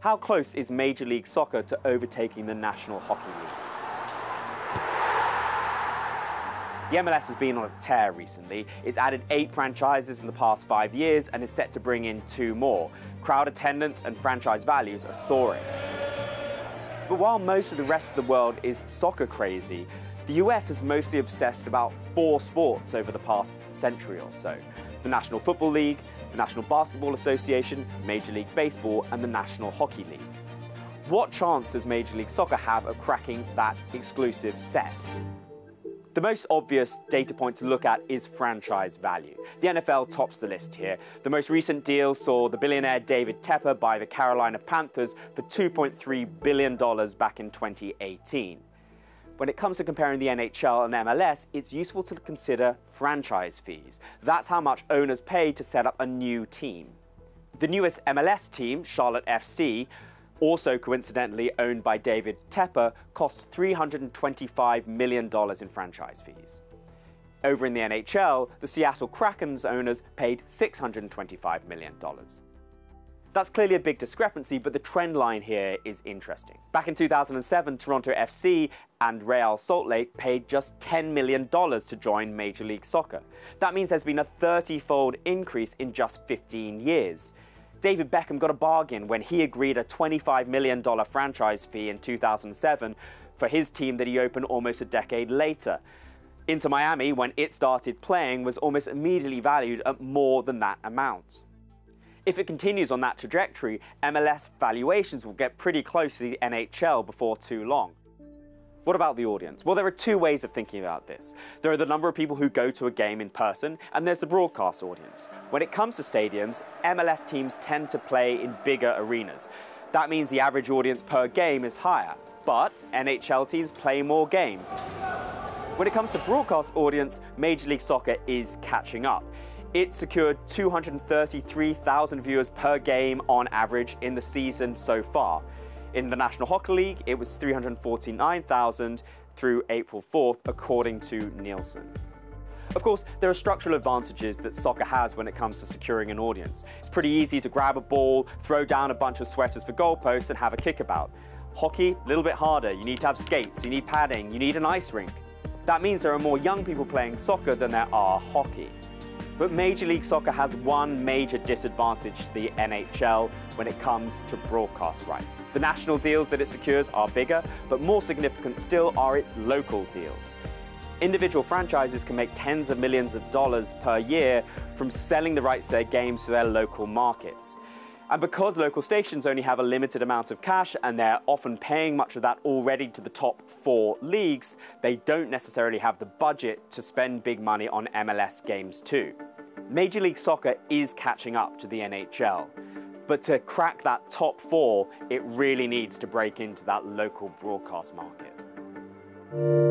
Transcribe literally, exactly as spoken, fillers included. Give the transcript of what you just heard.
How close is Major League Soccer to overtaking the National Hockey League? The M L S has been on a tear recently. It's added eight franchises in the past five years and is set to bring in two more. Crowd attendance and franchise values are soaring. But while most of the rest of the world is soccer crazy, the U S is mostly obsessed about four sports over the past century or so. The National Football League, the National Basketball Association, Major League Baseball, and the National Hockey League. What chance does Major League Soccer have of cracking that exclusive set? The most obvious data point to look at is franchise value. The N F L tops the list here. The most recent deal saw the billionaire David Tepper buy the Carolina Panthers for two point three billion dollars back in twenty eighteen. When it comes to comparing the N H L and M L S, it's useful to consider franchise fees. That's how much owners pay to set up a new team. The newest M L S team, Charlotte F C, also coincidentally owned by David Tepper, cost three hundred twenty-five million dollars in franchise fees. Over in the N H L, the Seattle Kraken's owners paid six hundred twenty-five million dollars. That's clearly a big discrepancy, but the trend line here is interesting. Back in two thousand seven, Toronto F C and Real Salt Lake paid just ten million dollars to join Major League Soccer. That means there's been a thirty-fold increase in just fifteen years. David Beckham got a bargain when he agreed a twenty-five million dollars franchise fee in two thousand seven for his team that he opened almost a decade later. Inter Miami, when it started playing, was almost immediately valued at more than that amount. If it continues on that trajectory, M L S valuations will get pretty close to the N H L before too long. What about the audience? Well, there are two ways of thinking about this. There are the number of people who go to a game in person, and there's the broadcast audience. When it comes to stadiums, M L S teams tend to play in bigger arenas. That means the average audience per game is higher, but N H L teams play more games. When it comes to broadcast audience, Major League Soccer is catching up. It secured two hundred thirty-three thousand viewers per game on average in the season so far. In the National Hockey League, it was three hundred forty-nine thousand through April fourth, according to Nielsen. Of course, there are structural advantages that soccer has when it comes to securing an audience. It's pretty easy to grab a ball, throw down a bunch of sweaters for goalposts, and have a kickabout. Hockey, a little bit harder. You need to have skates, you need padding, you need an ice rink. That means there are more young people playing soccer than there are hockey. But Major League Soccer has one major disadvantage to the N H L when it comes to broadcast rights. The national deals that it secures are bigger, but more significant still are its local deals. Individual franchises can make tens of millions of dollars per year from selling the rights to their games to their local markets. And because local stations only have a limited amount of cash and they're often paying much of that already to the top four leagues, they don't necessarily have the budget to spend big money on M L S games too. Major League Soccer is catching up to the N H L, but to crack that top four, it really needs to break into that local broadcast market.